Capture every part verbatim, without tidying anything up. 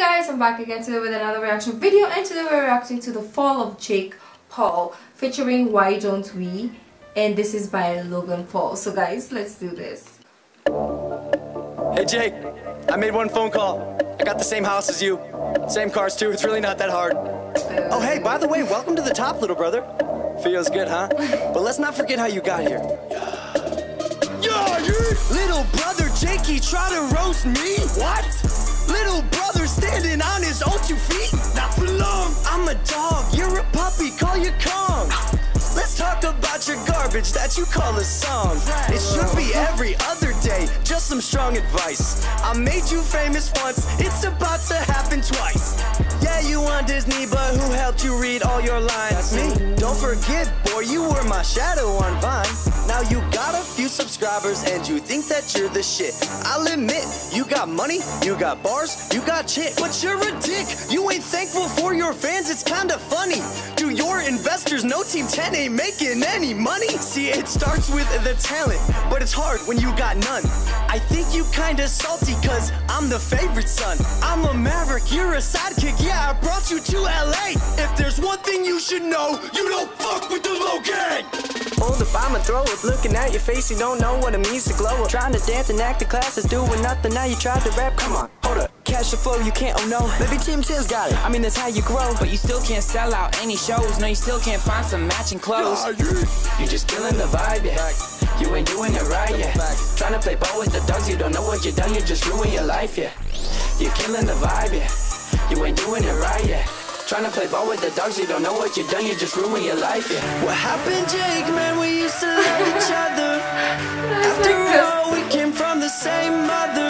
guys, I'm back again today with another reaction video, and today we're reacting to The Fall of Jake Paul featuring Why Don't We, and this is by Logan Paul. So guys, let's do this. Hey Jake, I made one phone call. I got the same house as you, same cars too, it's really not that hard. Uh, oh hey, by the way, welcome to the top, little brother. Feels good, huh? But let's not forget how you got here. Yeah, your little brother Jakey try to roast me? What? Little brother standing on his own two feet? Not for long. I'm a dog, you're a puppy, call you Kong. Let's talk about your garbage that you call a song. It should be every other day, just some strong advice. I made you famous once, it's about to happen twice. Yeah, you on Disney, but who helped you read all your lines? That's me. Don't forget, boy, you were my shadow on Vine. Now you got a few subscribers and you think that you're the shit. I'll admit, you got money, you got bars, you got chicks, but you're a dick. You ain't thankful for your fans, it's kinda funny. Do your investors know Team ten ain't making any money? See, it starts with the talent, but it's hard when you got none. I think you kinda salty, cause I'm the favorite son. I'm a maverick, you're a sidekick, yeah, I brought you to L A. If there's one thing you should know, you don't fuck with the Logang. Old if I'm a throw-up, looking at your face, you don't know what it means to glow up. Trying to dance and act the classes, doing nothing, now you tried to rap, come on, hold up. Cash the flow, you can't, oh no. Maybe Team ten's got it, I mean that's how you grow. But you still can't sell out any shows, no you still can't find some matching clothes. Nah, yeah. You're just killing the vibe, yeah. Back. You ain't doing it right, yeah. Back. Trying to play ball with the dogs, you don't know what you done, you just ruin your life, yeah. You're killing the vibe, yeah. You ain't doing it right, yeah. Trying to play ball with the dogs, you don't know what you done, you just ruin your life, yeah. What happened, Jake, man, we used to love each other. After all, we came from the same mother.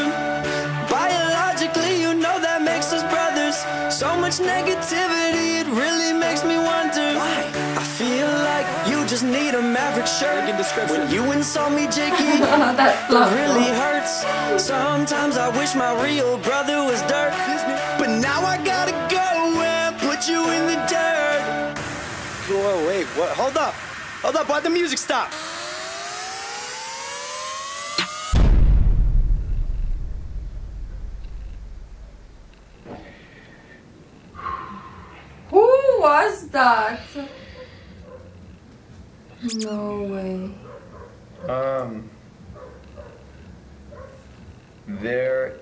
So much negativity, it really makes me wonder why. I feel like you just need a maverick shirt. When you insult me, Jakey, that really hurts. Sometimes I wish my real brother was dirt, but now I gotta go and put you in the dirt. Whoa, wait, what? Hold up, hold up, why'd the music stop? Was that? No way. Um, there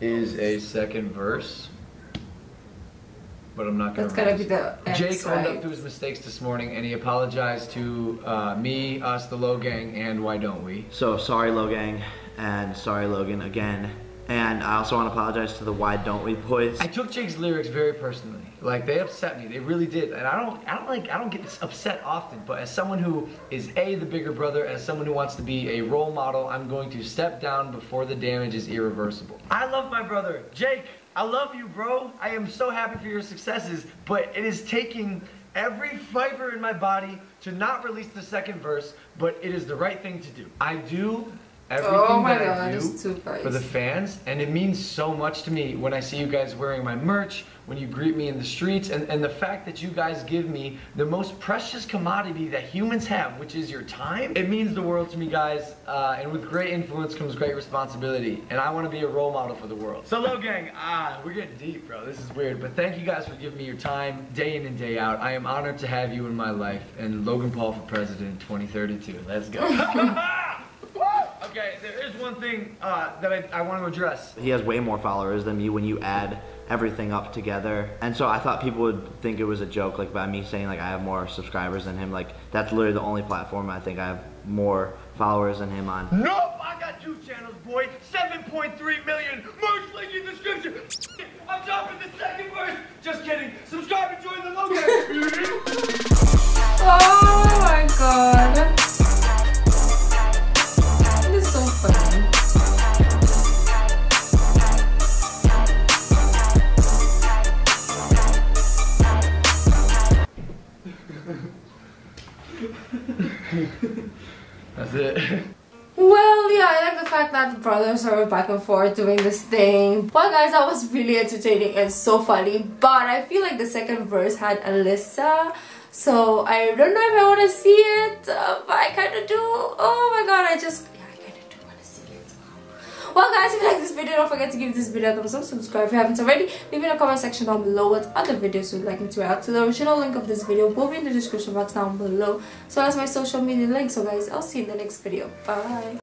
is a second verse, but I'm not gonna. That's gotta be the end. Jake owned up to his mistakes this morning, and he apologized to uh, me, us, the Logang, and Why Don't We? So sorry, Logang, and sorry, Logan, again. And I also want to apologize to the Why Don't We boys. I took Jake's lyrics very personally. Like, they upset me. They really did. And I don't, I don't like, I don't get this upset often. But as someone who is a the bigger brother, as someone who wants to be a role model, I'm going to step down before the damage is irreversible. I love my brother, Jake. I love you, bro. I am so happy for your successes. But it is taking every fiber in my body to not release the second verse. But it is the right thing to do. I do. Everything oh my that God, I do for the fans, and it means so much to me when I see you guys wearing my merch, when you greet me in the streets, and, and the fact that you guys give me the most precious commodity that humans have, which is your time. It means the world to me, guys, uh, and with great influence comes great responsibility, and I want to be a role model for the world. So Logang, ah, we're getting deep, bro, this is weird, but thank you guys for giving me your time, day in and day out. I am honored to have you in my life, and Logan Paul for president twenty thirty-two, let's go. Okay, there is one thing uh, that I, I want to address. He has way more followers than me when you add everything up together. And so I thought people would think it was a joke, like by me saying like I have more subscribers than him. Like that's literally the only platform I think I have more followers than him on. Nope, I got two channels, boy. seven point three million, merch link in the description. I'm dropping the second verse. Just kidding. Subscribe and join the Logang. Oh my God. That's it. Well, yeah, I like the fact that the brothers are back and forth doing this thing. Well, guys, that was really entertaining and so funny. But I feel like the second verse had Alyssa, so I don't know if I want to see it, uh, but I kind of do. Oh my God, I just... Well guys, if you like this video, don't forget to give this video a thumbs up, subscribe if you haven't already, leave in the comment section down below what other videos you'd like me to react to. The original link of this video will be in the description box down below, so that's my social media link. So guys, I'll see you in the next video. Bye.